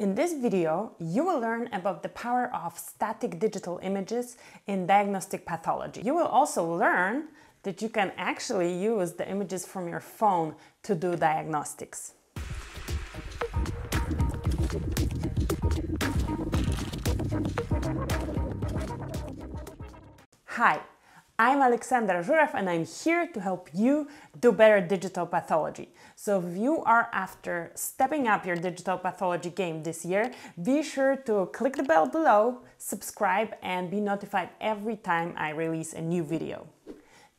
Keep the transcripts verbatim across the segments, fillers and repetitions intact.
In this video, you will learn about the power of static digital images in diagnostic pathology. You will also learn that you can actually use the images from your phone to do diagnostics. Hi, I'm Aleksandra Zuraw and I'm here to help you do better digital pathology. So if you are after stepping up your digital pathology game this year, be sure to click the bell below, subscribe and be notified every time I release a new video.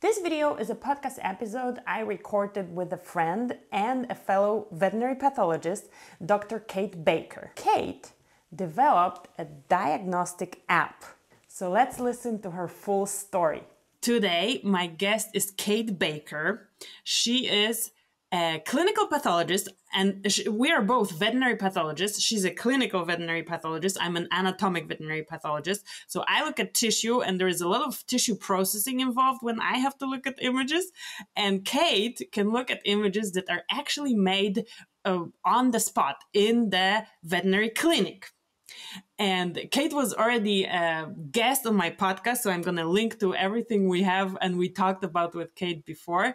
This video is a podcast episode I recorded with a friend and a fellow veterinary pathologist, Doctor Kate Baker. Kate developed a diagnostic app. So let's listen to her full story. Today, my guest is Kate Baker. She is a clinical pathologist and she, we are both veterinary pathologists. She's a clinical veterinary pathologist. I'm an anatomic veterinary pathologist. So I look at tissue and there is a lot of tissue processing involved when I have to look at images. And Kate can look at images that are actually made uh, on the spot in the veterinary clinic. And Kate was already a guest on my podcast, so I'm going to link to everything we have and we talked about with Kate before.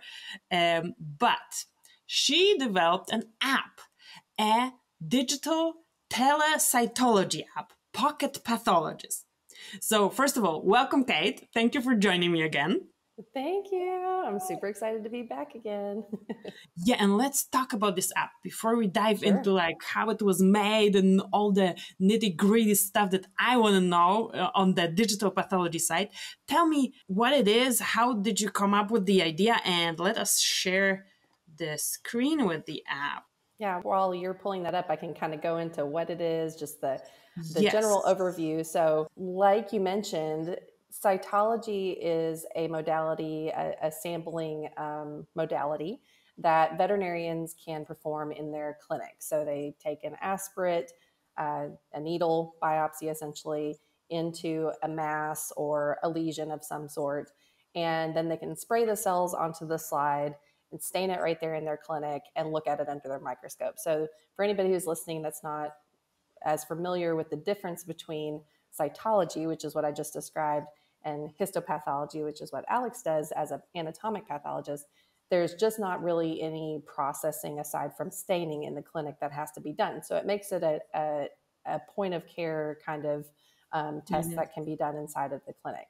Um, but she developed an app, a digital telecytology app, Pocket Pathologist. So first of all, welcome, Kate. Thank you for joining me again. Thank you. I'm super excited to be back again. Yeah, and let's talk about this app before we dive sure. into like how it was made and all the nitty-gritty stuff that I want to know uh, on the digital pathology side. Tell me what it is, how did you come up with the idea, and let us share the screen with the app. Yeah, while you're pulling that up, I can kind of go into what it is, just the, the yes. general overview. So like you mentioned, cytology is a modality, a, a sampling um, modality that veterinarians can perform in their clinic. So they take an aspirate, uh, a needle biopsy essentially, into a mass or a lesion of some sort, and then they can spray the cells onto the slide and stain it right there in their clinic and look at it under their microscope. So for anybody who's listening that's not as familiar with the difference between cytology, which is what I just described, and histopathology, which is what Alex does as an anatomic pathologist, there's just not really any processing aside from staining in the clinic that has to be done. So it makes it a, a, a point of care kind of um, test mm-hmm. that can be done inside of the clinic.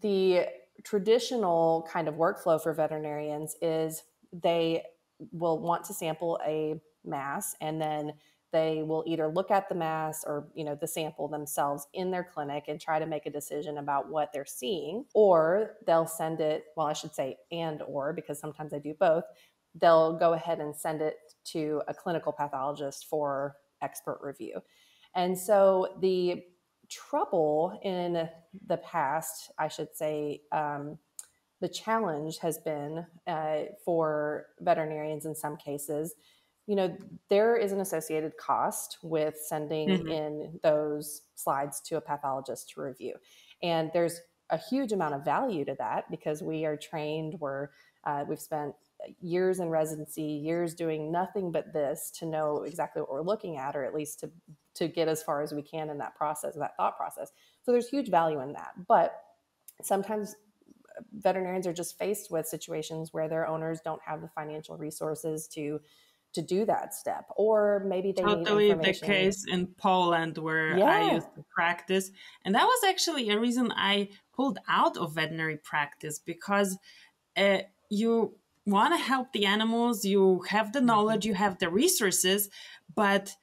The traditional kind of workflow for veterinarians is they will want to sample a mass and then they will either look at the mass or, you know, the sample themselves in their clinic and try to make a decision about what they're seeing, or they'll send it, well, I should say and or, because sometimes I do both, they'll go ahead and send it to a clinical pathologist for expert review. And so the trouble in the past, I should say, um, the challenge has been uh, for veterinarians in some cases, you know, there is an associated cost with sending mm-hmm. in those slides to a pathologist to review. And there's a huge amount of value to that because we are trained, we're, uh, we've spent years in residency, years doing nothing but this to know exactly what we're looking at, or at least to, to get as far as we can in that process, that thought process. So there's huge value in that. But sometimes veterinarians are just faced with situations where their owners don't have the financial resources to to do that step, or maybe they totally need the case in Poland where yeah. I used to practice. And that was actually a reason I pulled out of veterinary practice, because uh, you want to help the animals, you have the knowledge, you have the resources, but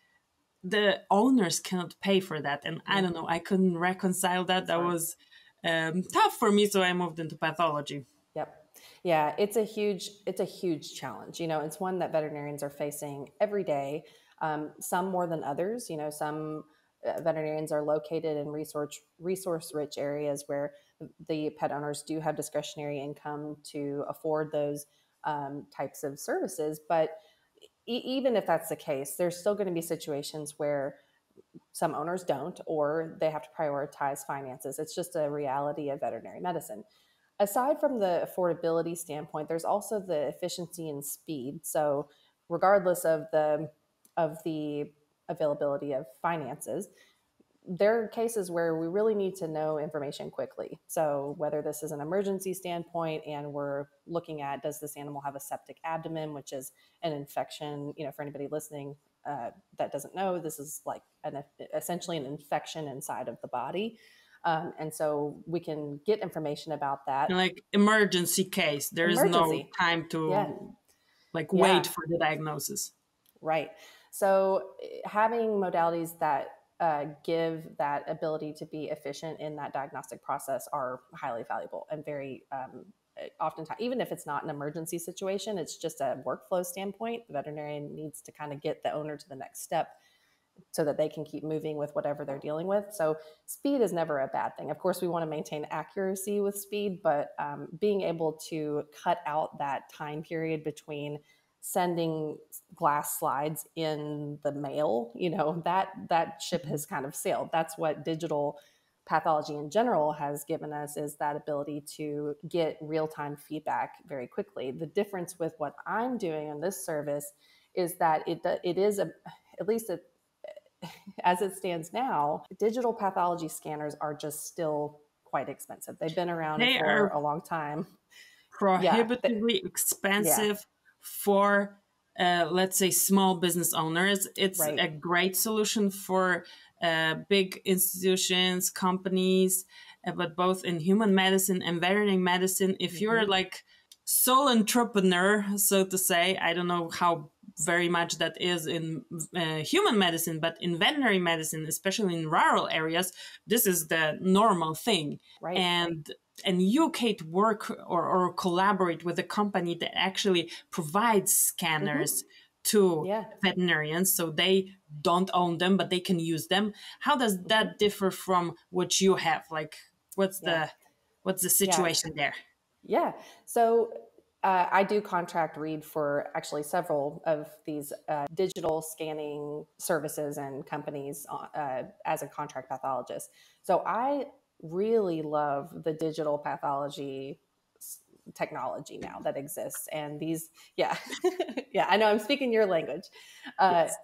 the owners cannot pay for that. And I don't know, I couldn't reconcile that. That was um, tough for me. So I moved into pathology. Yep. Yeah, it's a huge, it's a huge challenge. You know, it's one that veterinarians are facing every day, um, some more than others. You know, some veterinarians are located in resource, resource-rich areas where the pet owners do have discretionary income to afford those um, types of services. But e- even if that's the case, there's still going to be situations where some owners don't, or they have to prioritize finances. It's just a reality of veterinary medicine. Aside from the affordability standpoint, there's also the efficiency and speed. So regardless of the of the availability of finances, there are cases where we really need to know information quickly. So whether this is an emergency standpoint and we're looking at, does this animal have a septic abdomen, which is an infection, you know, for anybody listening uh, that doesn't know, this is like an, essentially an infection inside of the body. Um, and so we can get information about that. Like emergency case, there's emergency. no time to yeah. like yeah. wait for the diagnosis. Right. So having modalities that Uh, give that ability to be efficient in that diagnostic process are highly valuable and very um, oftentimes, even if it's not an emergency situation, it's just a workflow standpoint. The veterinarian needs to kind of get the owner to the next step so that they can keep moving with whatever they're dealing with. So speed is never a bad thing. Of course, we want to maintain accuracy with speed, but um, being able to cut out that time period between sending glass slides in the mail, you know, that, that ship has kind of sailed. That's what digital pathology in general has given us, is that ability to get real-time feedback very quickly. The difference with what I'm doing in this service is that it, it is, a, at least a, as it stands now, digital pathology scanners are just still quite expensive. They've been around they for a long time. Prohibitively yeah, they, expensive. Yeah. For, uh, let's say, small business owners. It's right. a great solution for uh, big institutions, companies, uh, but both in human medicine and veterinary medicine, if mm-hmm. you're like sole entrepreneur, so to say, I don't know how very much that is in uh, human medicine, but in veterinary medicine, especially in rural areas, this is the normal thing. Right. And right. and you, Kate, work or, or collaborate with a company that actually provides scanners mm-hmm. to yeah. veterinarians, so they don't own them, but they can use them. How does that differ from what you have? Like, what's yeah. the what's the situation yeah. there? Yeah, so uh, I do contract read for actually several of these uh, digital scanning services and companies uh, as a contract pathologist. So I really love the digital pathology technology now that exists. And these, yeah, yeah, I know I'm speaking your language. Uh, yes.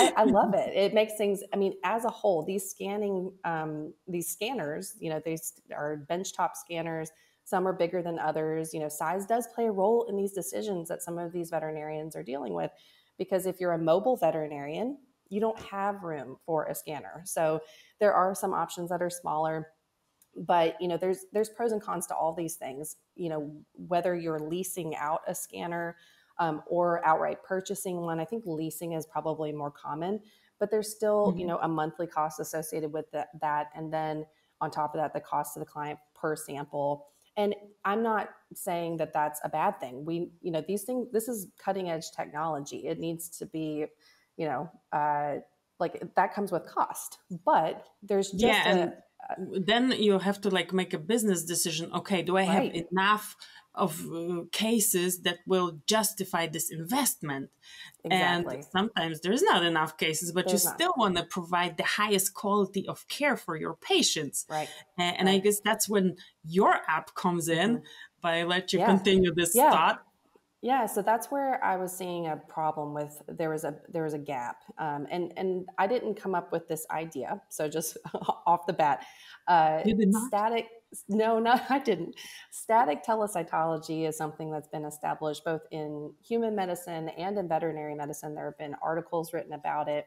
I, I love it. It makes things, I mean, as a whole, these scanning, um, these scanners, you know, these are benchtop scanners. Some are bigger than others. You know, size does play a role in these decisions that some of these veterinarians are dealing with, because if you're a mobile veterinarian, you don't have room for a scanner. So there are some options that are smaller. But, you know, there's there's pros and cons to all these things, you know, whether you're leasing out a scanner um, or outright purchasing one. I think leasing is probably more common, but there's still, mm-hmm. you know, a monthly cost associated with that, that. And then on top of that, the cost to the client per sample. And I'm not saying that that's a bad thing. We, you know, these things, this is cutting edge technology. It needs to be, you know, uh, like that comes with cost, but there's just yeah, and- a... Then you have to like make a business decision. Okay, do I have right. enough of uh, cases that will justify this investment? Exactly. And sometimes there is not enough cases, but There's you still not. want to provide the highest quality of care for your patients. Right. Uh, and right. I guess that's when your app comes in. Mm-hmm. But I let you yeah. continue this yeah. thought. Yeah, so that's where I was seeing a problem with, there was a there was a gap. Um, and, and I didn't come up with this idea, so just off the bat. Uh, you did not? Static, no, no, I didn't. Static telecytology is something that's been established both in human medicine and in veterinary medicine. There have been articles written about it.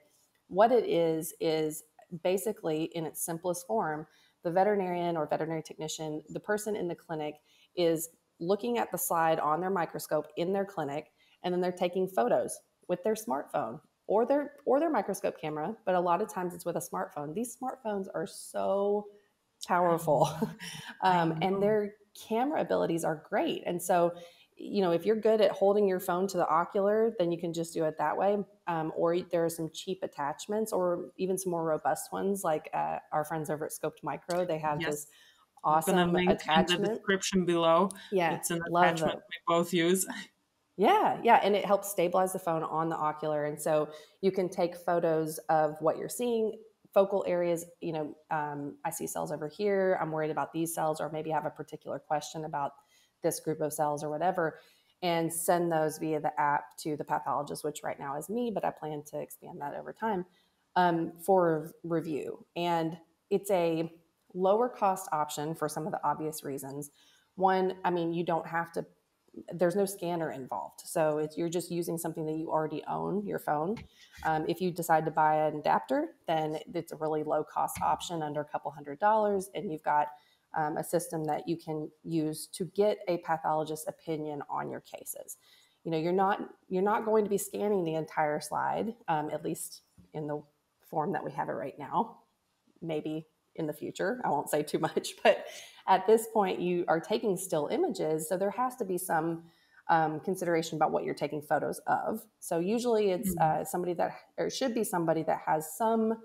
What it is, is basically in its simplest form, the veterinarian or veterinary technician, the person in the clinic is looking at the slide on their microscope in their clinic, and then they're taking photos with their smartphone or their or their microscope camera, but a lot of times it's with a smartphone. These smartphones are so powerful, um, and their camera abilities are great. And so, you know, if you're good at holding your phone to the ocular, then you can just do it that way. Um, or there are some cheap attachments, or even some more robust ones, like uh, our friends over at Scoped Micro. They have yes. this awesome attachment in the description below. Yeah, it's an attachment it. we both use. Yeah, yeah, and it helps stabilize the phone on the ocular, and so you can take photos of what you're seeing, focal areas. You know, um, I see cells over here. I'm worried about these cells, or maybe have a particular question about this group of cells or whatever, and send those via the app to the pathologist, which right now is me, but I plan to expand that over time. um, for review. And it's a lower cost option for some of the obvious reasons. One, I mean, you don't have to, there's no scanner involved. So it's, you're just using something that you already own, your phone. Um, if you decide to buy an adapter, then it's a really low cost option under a couple hundred dollars. And you've got um, a system that you can use to get a pathologist's opinion on your cases. You know, you're not, you're not going to be scanning the entire slide, um, at least in the form that we have it right now, maybe in the future. I won't say too much, but at this point you are taking still images. So there has to be some um, consideration about what you're taking photos of. So usually it's uh, somebody that, or should be somebody that has some,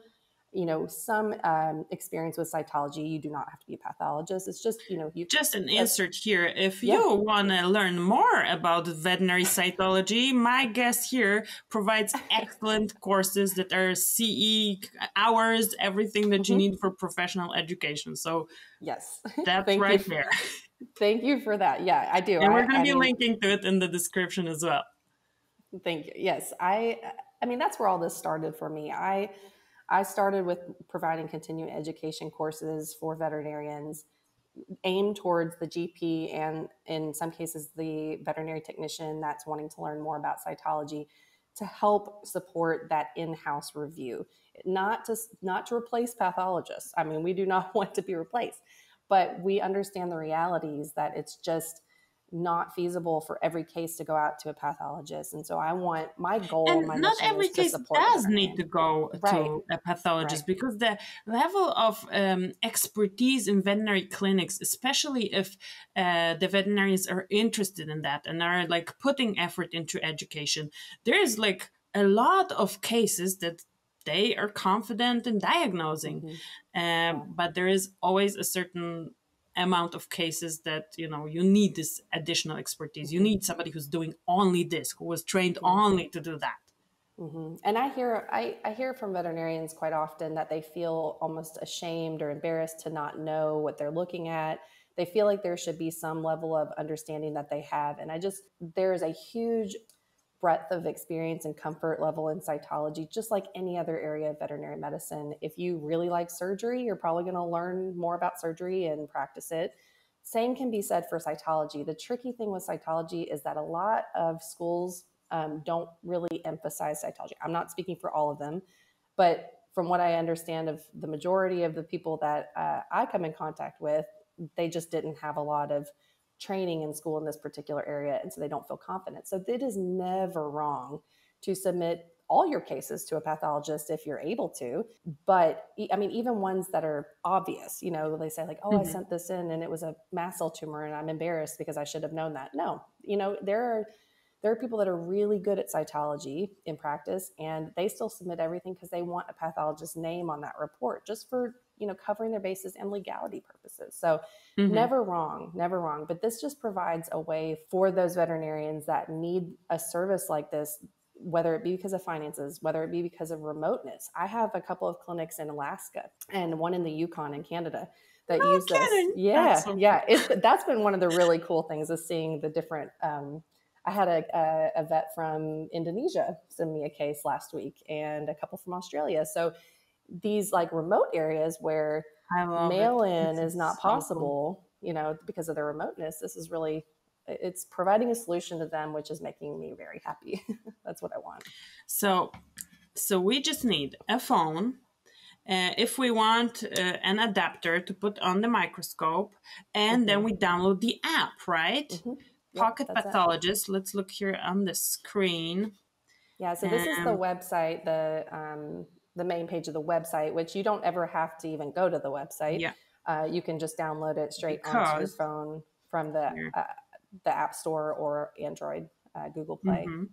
you know, some um, experience with cytology. You do not have to be a pathologist. It's just, you know, you just an insert here. If yeah. you want to learn more about veterinary cytology, my guest here provides excellent courses that are C E hours, everything that mm-hmm. you need for professional education. So yes, that's thank right there. Thank you for that. Yeah, I do. And I, we're going to be mean, linking to it in the description as well. Thank you. Yes. I, I mean, that's where all this started for me. I, I started with providing continuing education courses for veterinarians aimed towards the G P and in some cases the veterinary technician that's wanting to learn more about cytology to help support that in-house review, not to, not to replace pathologists. I mean, we do not want to be replaced, but we understand the realities that it's just not feasible for every case to go out to a pathologist. And so I want my goal. And my not every case does need to go right. to a pathologist right. because the level of um, expertise in veterinary clinics, especially if uh, the veterinarians are interested in that and are like putting effort into education, there is like a lot of cases that they are confident in diagnosing. Mm-hmm. um, but there is always a certain amount of cases that, you know, you need this additional expertise. You need somebody who's doing only this, who was trained only to do that. Mm-hmm. And I hear, I, I hear from veterinarians quite often that they feel almost ashamed or embarrassed to not know what they're looking at. They feel like there should be some level of understanding that they have. And I just, there's a huge breadth of experience and comfort level in cytology, just like any other area of veterinary medicine. If you really like surgery, you're probably going to learn more about surgery and practice it. Same can be said for cytology. The tricky thing with cytology is that a lot of schools um, don't really emphasize cytology. I'm not speaking for all of them, but from what I understand of the majority of the people that uh, I come in contact with, they just didn't have a lot of training in school in this particular area, and so they don't feel confident. So it is never wrong to submit all your cases to a pathologist if you're able to, but I mean, even ones that are obvious, you know, they say like, oh, mm-hmm. I sent this in and it was a mast cell tumor and I'm embarrassed because I should have known that. No, you know, there are, there are people that are really good at cytology in practice and they still submit everything because they want a pathologist's name on that report just for, you know, covering their bases and legality purposes. So mm-hmm. never wrong, never wrong. But this just provides a way for those veterinarians that need a service like this, whether it be because of finances, whether it be because of remoteness. I have a couple of clinics in Alaska and one in the Yukon in Canada that oh, use kidding. This. Yeah, that's so yeah. It's, that's been one of the really cool things is seeing the different, um, I had a, a vet from Indonesia send me a case last week and a couple from Australia. So these like remote areas where mail-in is not possible, you know, because of their remoteness, this is really, it's providing a solution to them, which is making me very happy. That's what I want. So, so we just need a phone. Uh, if we want uh, an adapter to put on the microscope and mm-hmm. then we download the app, right? Mm-hmm. Yep, Pocket Pathologist. It. Let's look here on the screen. Yeah. So this um, is the website, the, um, the main page of the website, which you don't ever have to even go to the website. Yeah. Uh, you can just download it straight because onto your phone from the, yeah. uh, the App Store or Android, uh, Google Play. Mm-hmm.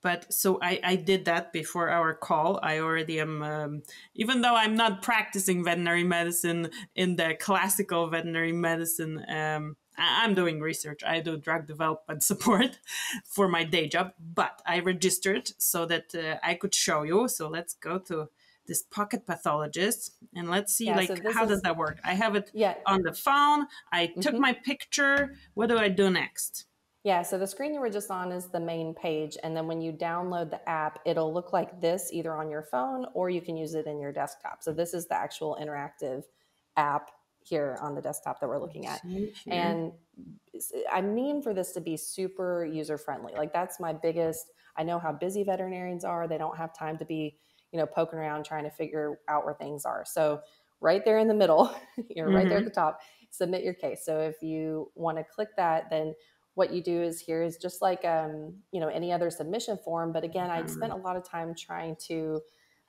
But so I, I did that before our call. I already am, um, even though I'm not practicing veterinary medicine in the classical veterinary medicine, um, I'm doing research. I do drug development support for my day job, but I registered so that uh, I could show you. So let's go to this Pocket Pathologist and let's see yeah, like so how is, does that work? I have it yeah. on the phone. I took mm-hmm. my picture. What do I do next? Yeah, so the screen you were just on is the main page, and then when you download the app, it'll look like this either on your phone or you can use it in your desktop. So this is the actual interactive app here on the desktop that we're looking at. Mm-hmm. And I mean for this to be super user-friendly. Like, that's my biggest, I know how busy veterinarians are. They don't have time to be, you know, poking around trying to figure out where things are. So right there in the middle, you're mm-hmm. right there at the top, submit your case. So if you want to click that, then what you do is here is just like, um, you know, any other submission form. But again, I spent a lot of time trying to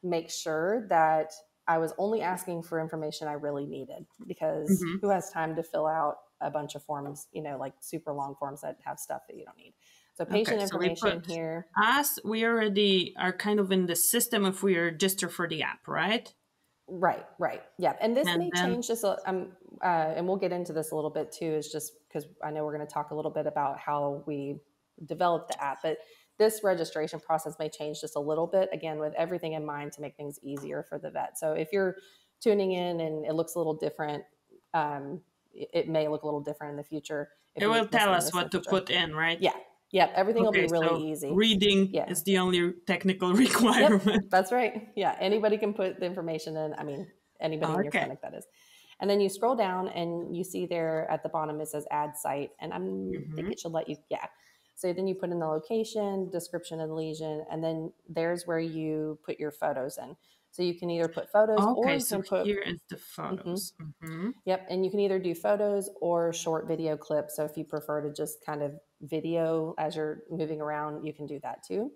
make sure that I was only asking for information I really needed, because mm-hmm. who has time to fill out a bunch of forms, you know, like super long forms that have stuff that you don't need. So patient okay, so information put, here. Us, we already are kind of in the system if we register for the app, right? Right, right. Yeah. And this and may then, change just, um, uh, and we'll get into this a little bit too, is just because I know we're going to talk a little bit about how we developed the app, but this registration process may change just a little bit, again, with everything in mind to make things easier for the vet. So if you're tuning in and it looks a little different, um, it, it may look a little different in the future. It will tell us what to put in, right? Yeah. Yep. Everything okay, will be really so easy. Reading yeah. is the only technical requirement. Yep, that's right. Yeah. Anybody can put the information in. I mean, anybody okay. in your clinic, that is. And then you scroll down and you see there at the bottom, it says add site. And I mm-hmm. think it should let you, yeah. So then you put in the location, description of the lesion, and then there's where you put your photos in. So you can either put photos okay, or you so can put- here is the photos. Mm-hmm. Mm-hmm. Yep, and you can either do photos or short video clips. So if you prefer to just kind of video as you're moving around, you can do that too.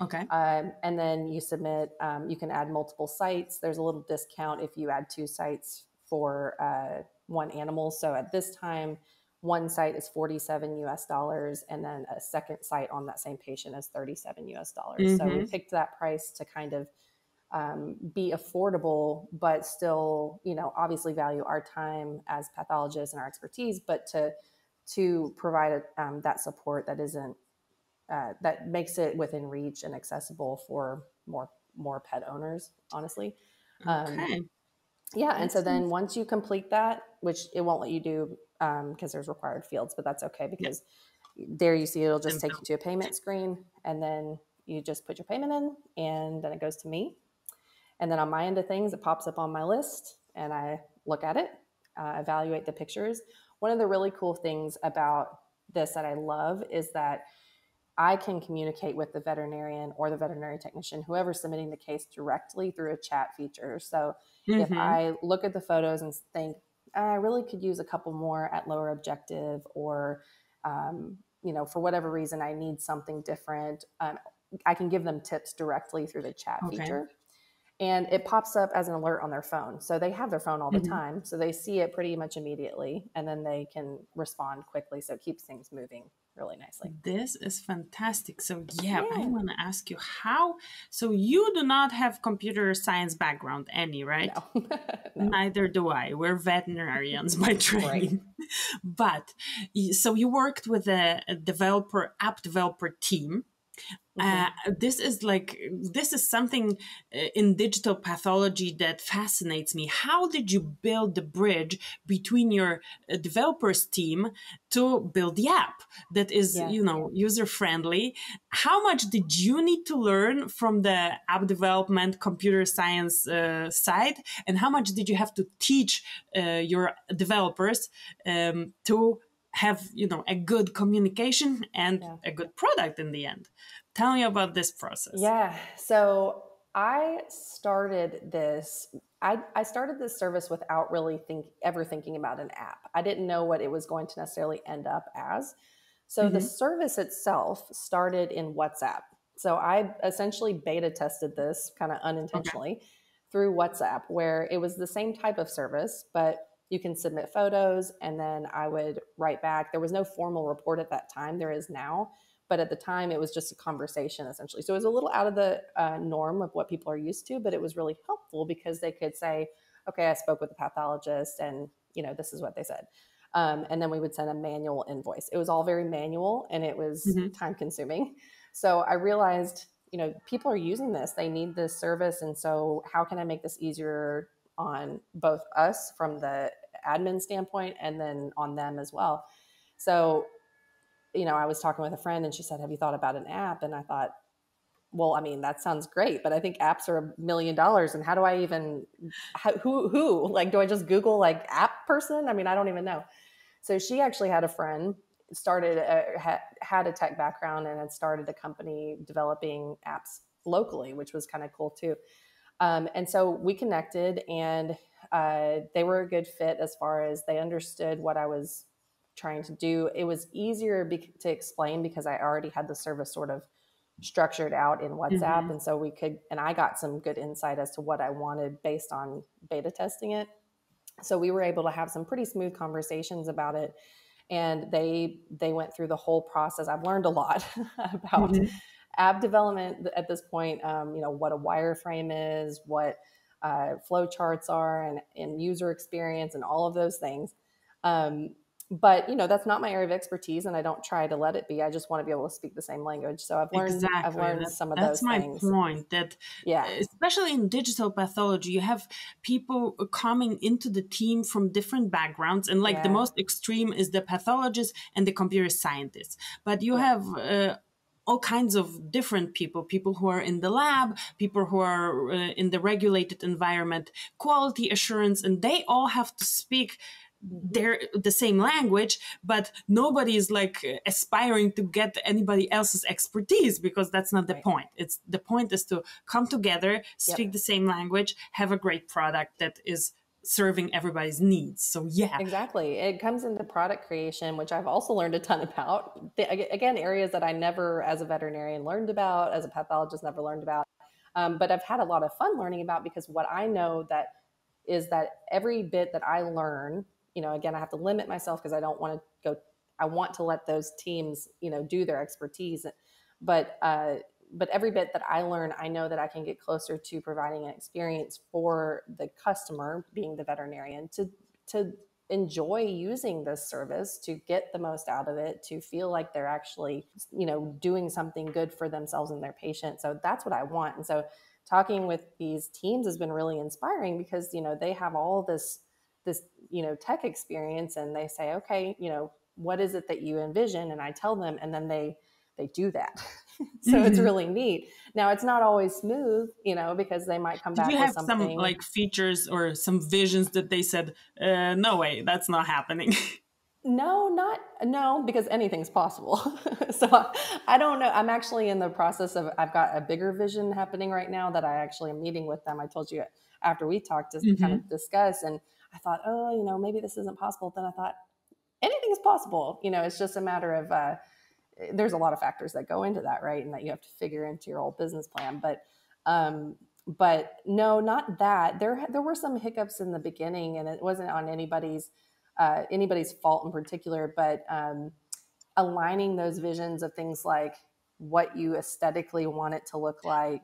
Okay. Um, and then you submit, um, you can add multiple sites. There's a little discount if you add two sites for uh, one animal. So at this time, one site is forty-seven U S dollars, and then a second site on that same patient is thirty-seven U S dollars. Mm-hmm. So we picked that price to kind of um, be affordable, but still, you know, obviously value our time as pathologists and our expertise, but to to provide a, um, that support that isn't uh, that makes it within reach and accessible for more more pet owners, honestly. Okay. Um, yeah, and so then once you complete that, which it won't let you do. Because um, there's required fields, but that's okay because yeah. there you see it'll just take you to a payment screen, and then you just put your payment in, and then it goes to me, and then on my end of things it pops up on my list, and I look at it, uh, evaluate the pictures. One of the really cool things about this that I love is that I can communicate with the veterinarian or the veterinary technician, whoever's submitting the case, directly through a chat feature. So mm-hmm. if I look at the photos and think, I really could use a couple more at lower objective, or, um, you know, for whatever reason, I need something different. Um, I can give them tips directly through the chat okay. feature, and it pops up as an alert on their phone. So they have their phone all the mm-hmm. time. So they see it pretty much immediately, and then they can respond quickly. So it keeps things moving really nicely. This is fantastic. So yeah, yeah. I want to ask you how, so you do not have computer science background any, right? No. No. Neither do I. We're veterinarians by training. Right. But so you worked with a developer, app developer team. Mm-hmm. Uh, this is like, this is something in digital pathology that fascinates me. How did you build the bridge between your developers team to build the app that is, yeah. you know, user-friendly? How much did you need to learn from the app development, computer science uh, side? And how much did you have to teach uh, your developers um, to have, you know, a good communication and yeah. a good product in the end? Tell me about this process. Yeah. So I started this, I, I started this service without really think ever thinking about an app. I didn't know what it was going to necessarily end up as. So mm-hmm. the service itself started in WhatsApp. So I essentially beta tested this kind of unintentionally okay. through WhatsApp, where it was the same type of service, but you can submit photos, and then I would write back. There was no formal report at that time. There is now, but at the time it was just a conversation essentially. So it was a little out of the uh, norm of what people are used to, but it was really helpful because they could say, okay, I spoke with the pathologist and, you know, this is what they said. Um, and then we would send a manual invoice. It was all very manual, and it was mm-hmm. time consuming. So I realized, you know, people are using this, they need this service. And so how can I make this easier on both us from the admin standpoint, and then on them as well. So you know, I was talking with a friend and she said, have you thought about an app? And I thought, well, I mean, that sounds great, but I think apps are a million dollars. And how do I even, how, who, who, like, do I just Google like app person? I mean, I don't even know. So she actually had a friend started, a, ha, had a tech background and had started a company developing apps locally, which was kind of cool too. Um, and so we connected and uh, they were a good fit as far as they understood what I was trying to do. It was easier be- to explain because I already had the service sort of structured out in WhatsApp. Mm-hmm. And so we could, and I got some good insight as to what I wanted based on beta testing it. So we were able to have some pretty smooth conversations about it. And they, they went through the whole process. I've learned a lot about mm-hmm. app development at this point. Um, you know, what a wireframe is, what uh, flow charts are, and, and user experience and all of those things. Um, But, you know, that's not my area of expertise and I don't try to let it be. I just want to be able to speak the same language. So I've learned, exactly. I've learned that, some of those things. That's my point that, yeah. especially in digital pathology, you have people coming into the team from different backgrounds. And like yeah. the most extreme is the pathologist and the computer scientist. But you yeah. have... Uh, all kinds of different people, people who are in the lab, people who are uh, in the regulated environment, quality assurance, and they all have to speak their the same language, but nobody is like aspiring to get anybody else's expertise because that's not the right. point. It's the point is to come together, speak yep. the same language, have a great product that is serving everybody's needs. So yeah, exactly. It comes into product creation, which I've also learned a ton about. Again, areas that I never, as a veterinarian, learned about, as a pathologist, never learned about. Um, but I've had a lot of fun learning about because what I know that is that every bit that I learn, you know, again, I have to limit myself because I don't want to go. I want to let those teams, you know, do their expertise, but uh, but every bit that I learn, I know that I can get closer to providing an experience for the customer, being the veterinarian, to to enjoy using this service, to get the most out of it, to feel like they're actually, you know, doing something good for themselves and their patient. So that's what I want. And so talking with these teams has been really inspiring because, you know, they have all this, this, you know, tech experience and they say, okay, you know, what is it that you envision? And I tell them, and then they, they do that. So it's really neat. Now it's not always smooth, you know, because they might come back with something. Did you have some like features or some visions that they said, uh, no way, that's not happening? No, not, no, because anything's possible. So I don't know. I'm actually in the process of, I've got a bigger vision happening right now that I actually am meeting with them. I told you after we talked to mm-hmm. kind of discuss, and I thought, oh, you know, maybe this isn't possible. Then I thought anything's possible. You know, it's just a matter of, uh, there's a lot of factors that go into that, right? And that you have to figure into your old business plan. But, um, but no, not that. There, there were some hiccups in the beginning, and it wasn't on anybody's uh, anybody's fault in particular. But um, aligning those visions of things like what you aesthetically want it to look like,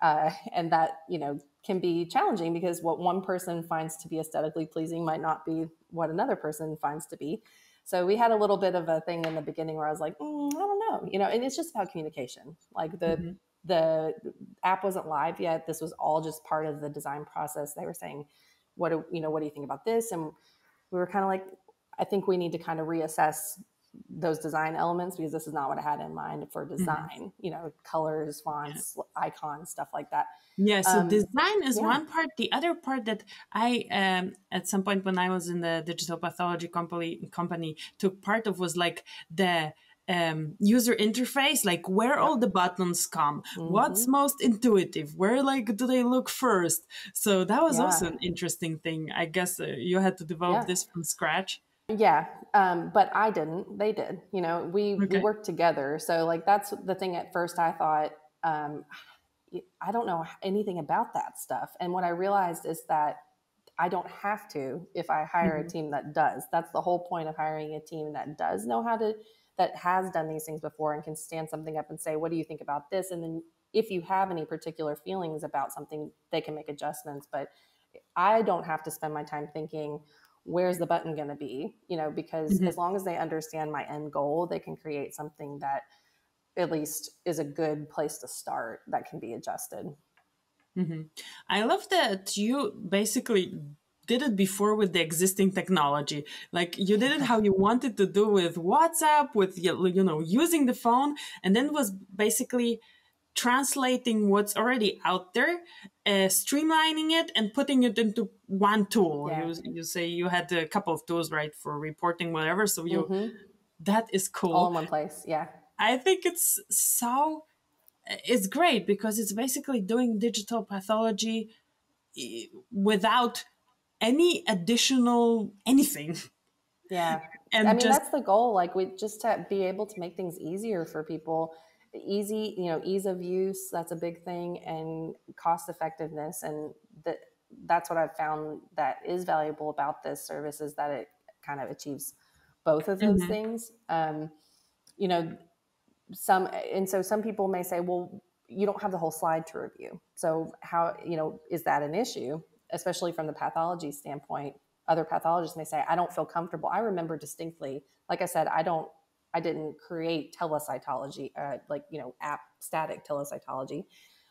uh, and that, you know, can be challenging because what one person finds to be aesthetically pleasing might not be what another person finds to be. So we had a little bit of a thing in the beginning where I was like, mm, I don't know, you know, and it's just about communication. Like the, mm-hmm. the app wasn't live yet. This was all just part of the design process. They were saying, what do you know, what do you think about this? And we were kind of like, I think we need to kind of reassess those design elements because this is not what I had in mind for design, mm-hmm. you know, colors, fonts, yeah. icons, stuff like that. Yeah. So um, design is yeah. one part. The other part that I, um, at some point when I was in the digital pathology company, company took part of was like the, um, user interface, like where yeah. all the buttons come, mm-hmm. what's most intuitive, where like do they look first? So that was yeah. also an interesting thing. I guess uh, you had to develop yeah. this from scratch. Yeah. Um, but I didn't, they did, you know, we, okay. we worked together. So like, that's the thing at first I thought, um, I don't know anything about that stuff. And what I realized is that I don't have to, if I hire mm-hmm. a team that does. That's the whole point of hiring a team that does know how to, that has done these things before and can stand something up and say, what do you think about this? And then if you have any particular feelings about something, they can make adjustments, but I don't have to spend my time thinking, where's the button going to be, you know, because mm-hmm. as long as they understand my end goal, they can create something that at least is a good place to start that can be adjusted. Mm-hmm. I love that you basically did it before with the existing technology. Like you did it how you wanted to do with WhatsApp, with, you know, using the phone, and then was basically translating what's already out there, uh, streamlining it and putting it into one tool. Yeah. You, you say you had a couple of tools, right, for reporting, whatever. So you, mm-hmm. that is cool. All in one place. Yeah. I think it's so, it's great because it's basically doing digital pathology without any additional anything. Yeah. And I mean, just, that's the goal. Like we just to be able to make things easier for people. Easy, you know, ease of use, that's a big thing, and cost effectiveness. And that that's what I've found that is valuable about this service, is that it kind of achieves both of those mm-hmm. things. Um, you know, some, and so some people may say, well, you don't have the whole slide to review. So how, you know, is that an issue? Especially from the pathology standpoint, other pathologists may say, I don't feel comfortable. I remember distinctly, like I said, I don't, I didn't create telecytology, uh, like, you know, app static telecytology.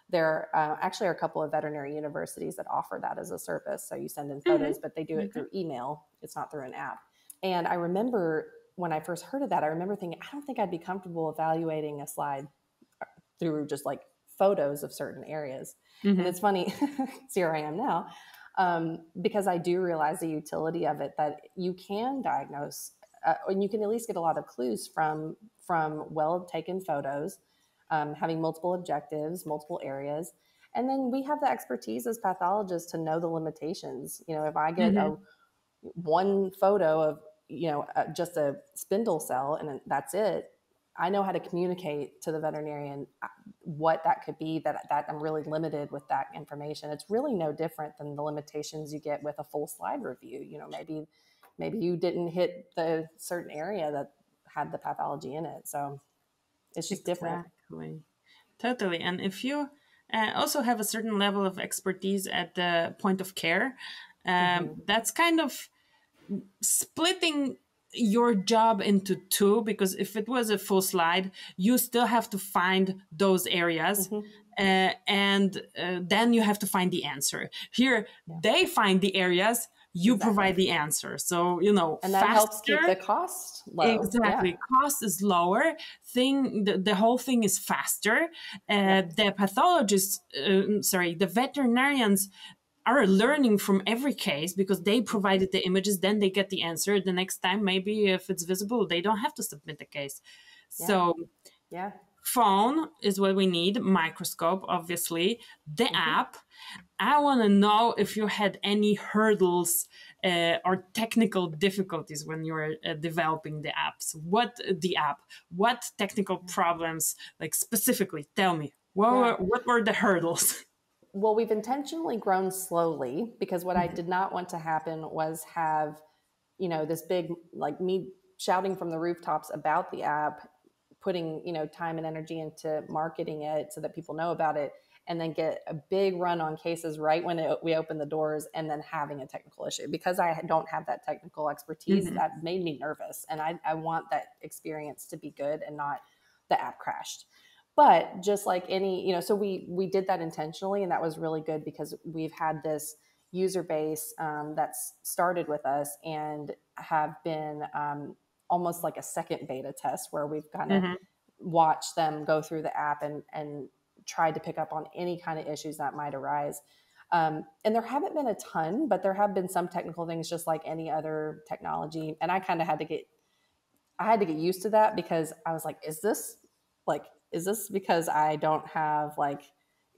There uh, actually are a couple of veterinary universities that offer that as a service. So you send in photos, mm-hmm. but they do it mm-hmm. through email. It's not through an app. And I remember when I first heard of that, I remember thinking, I don't think I'd be comfortable evaluating a slide through just like photos of certain areas. Mm-hmm. And it's funny, here I am now, um, because I do realize the utility of it, that you can diagnose Uh, and you can at least get a lot of clues from from well-taken photos, um, having multiple objectives, multiple areas. And then we have the expertise as pathologists to know the limitations. You know, if I get mm-hmm. a, one photo of, you know, uh, just a spindle cell and that's it, I know how to communicate to the veterinarian what that could be, that, that I'm really limited with that information. It's really no different than the limitations you get with a full slide review. You know, maybe... Maybe you didn't hit the certain area that had the pathology in it. So it's just exactly. different. Totally. And if you uh, also have a certain level of expertise at the point of care, um, mm-hmm. that's kind of splitting your job into two, because if it was a full slide, you still have to find those areas. Mm-hmm. uh, and uh, then you have to find the answer. Here, yeah. they find the areas. You exactly. provide the answer. So, you know, and that faster, helps keep the cost low. Exactly. Yeah. Cost is lower. Thing, the, the whole thing is faster. Uh, yeah. The pathologists, uh, sorry, the veterinarians are learning from every case because they provided the images, then they get the answer. The next time, maybe if it's visible, they don't have to submit the case. Yeah. So, yeah. phone is what we need. Microscope, obviously. The mm-hmm. app. I want to know if you had any hurdles uh, or technical difficulties when you were uh, developing the apps. What the app? What technical problems? Like specifically, tell me what yeah. were, what were the hurdles? Well, we've intentionally grown slowly because what mm-hmm. I did not want to happen was have, you know, this big like me shouting from the rooftops about the app, putting, you know, time and energy into marketing it so that people know about it, and then get a big run on cases right when it, we open the doors, and then having a technical issue. Because I don't have that technical expertise, mm-hmm. that made me nervous. And I, I want that experience to be good and not the app crashed. But just like any, you know, so we we did that intentionally, and that was really good because we've had this user base um, that's started with us and have been um, almost like a second beta test where we've kind of mm-hmm. watched them go through the app and and tried to pick up on any kind of issues that might arise. Um, and there haven't been a ton, but there have been some technical things just like any other technology. And I kind of had to get, I had to get used to that because I was like, is this like, is this because I don't have like,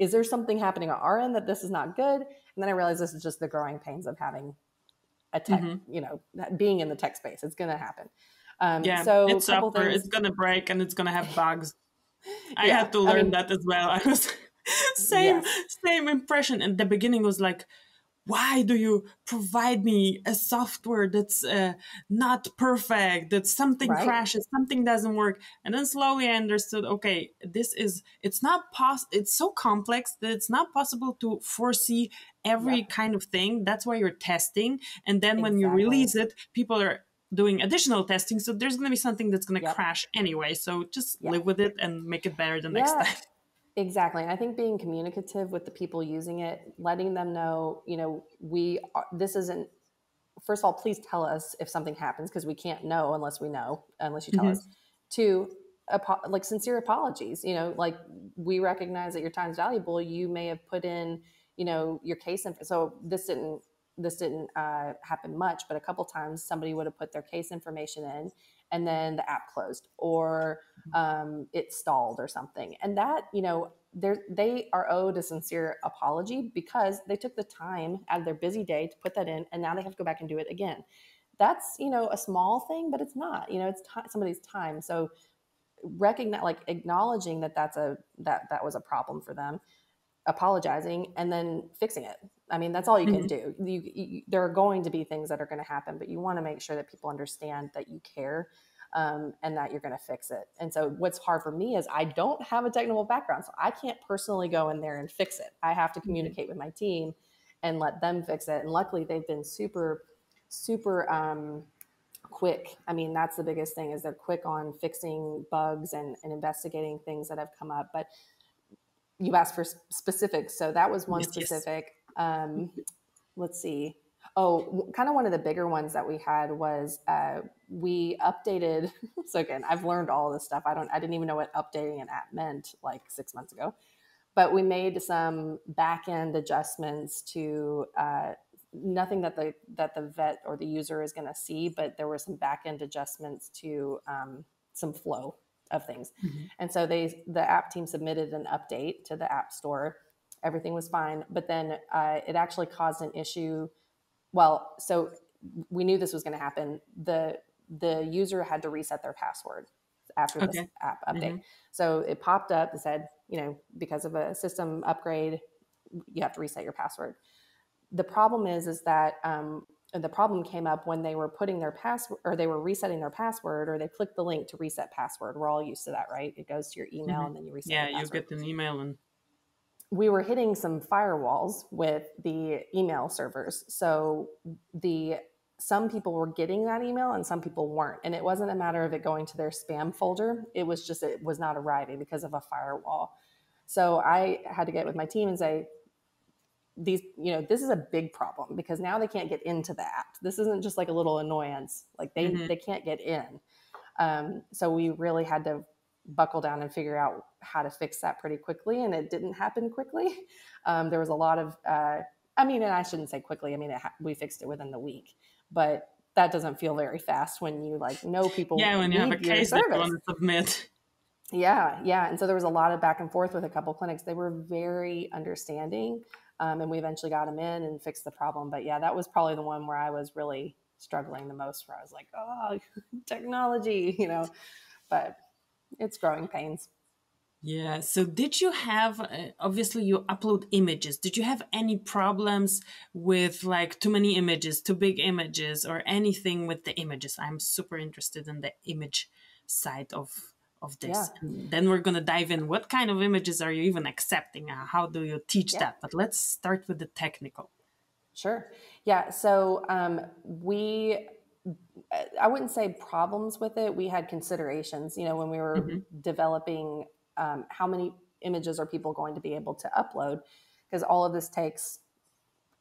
is there something happening on our end that this is not good? And then I realized this is just the growing pains of having a tech, mm-hmm. you know, being in the tech space. It's going to happen. Um, yeah, so it's software, things... it's going to break and it's going to have bugs. I yeah. had to learn I mean, that as well. I was same yeah. same impression. And the beginning was like, why do you provide me a software that's uh, not perfect, that something right. crashes, something doesn't work? And then slowly I understood, okay, this is, it's not pos- it's so complex that it's not possible to foresee every yeah. kind of thing. That's why you're testing. And then exactly. when you release it, people are doing additional testing. So there's going to be something that's going to yep. crash anyway. So just yep. live with it and make it better the next yeah. time. Exactly. And I think being communicative with the people using it, letting them know, you know, we are, this isn't, first of all, please tell us if something happens, because we can't know unless we know, unless you tell mm-hmm. us. Two, apo- like sincere apologies, you know, like we recognize that your time is valuable. You may have put in, you know, your case. Inf- so this didn't, this didn't uh, happen much, but a couple times somebody would have put their case information in and then the app closed or um, it stalled or something. And that, you know, they are owed a sincere apology because they took the time out of their busy day to put that in, and now they have to go back and do it again. That's, you know, a small thing, but it's not, you know, it's t- somebody's time. So recognize, like acknowledging that that's a, that, that was a problem for them, apologizing, and then fixing it. I mean, that's all you can do. You, you, there are going to be things that are going to happen, but you want to make sure that people understand that you care um, and that you're going to fix it. And so what's hard for me is I don't have a technical background, so I can't personally go in there and fix it. I have to communicate with my team and let them fix it. And luckily they've been super, super um, quick. I mean, that's the biggest thing, is they're quick on fixing bugs and, and investigating things that have come up. But you asked for specifics. So that was one yes, specific. Yes. Um, let's see. Oh, kind of one of the bigger ones that we had was, uh, we updated. So again, I've learned all this stuff. I don't, I didn't even know what updating an app meant like six months ago, but we made some back-end adjustments to, uh, nothing that the, that the vet or the user is going to see, but there were some back-end adjustments to, um, some flow of things. Mm-hmm. And so they, the app team submitted an update to the app store. Everything was fine, but then uh, it actually caused an issue. Well, so we knew this was going to happen. The the user had to reset their password after okay. this app update. Mm-hmm. So it popped up and said, you know, because of a system upgrade, you have to reset your password. The problem is, is that um, the problem came up when they were putting their password, or they were resetting their password, or they clicked the link to reset password. We're all used to that, right? It goes to your email mm-hmm. and then you reset. Yeah, you get an email and. We were hitting some firewalls with the email servers. So the some people were getting that email and some people weren't. And it wasn't a matter of it going to their spam folder. It was just, it was not arriving because of a firewall. So I had to get with my team and say, these, you know, this is a big problem because now they can't get into the app. This isn't just like a little annoyance. Like they, mm-hmm. they can't get in. Um, so we really had to buckle down and figure out how to fix that pretty quickly. And it didn't happen quickly. Um, there was a lot of, uh, I mean, and I shouldn't say quickly. I mean, it ha- we fixed it within the week, but that doesn't feel very fast when you like know people. Yeah, when you have a case that you want to submit. Yeah, yeah. And so there was a lot of back and forth with a couple of clinics. They were very understanding. Um, and we eventually got them in and fixed the problem. But yeah, that was probably the one where I was really struggling the most, where I was like, oh, technology, you know, but it's growing pains. Yeah. So did you have, uh, obviously you upload images. Did you have any problems with like too many images, too big images, or anything with the images? I'm super interested in the image side of, of this. Yeah. And then we're going to dive in. What kind of images are you even accepting? How do you teach yeah. that? But let's start with the technical. Sure. Yeah. So, um, we, I wouldn't say problems with it. We had considerations, you know, when we were mm-hmm. developing um, how many images are people going to be able to upload? Because all of this takes,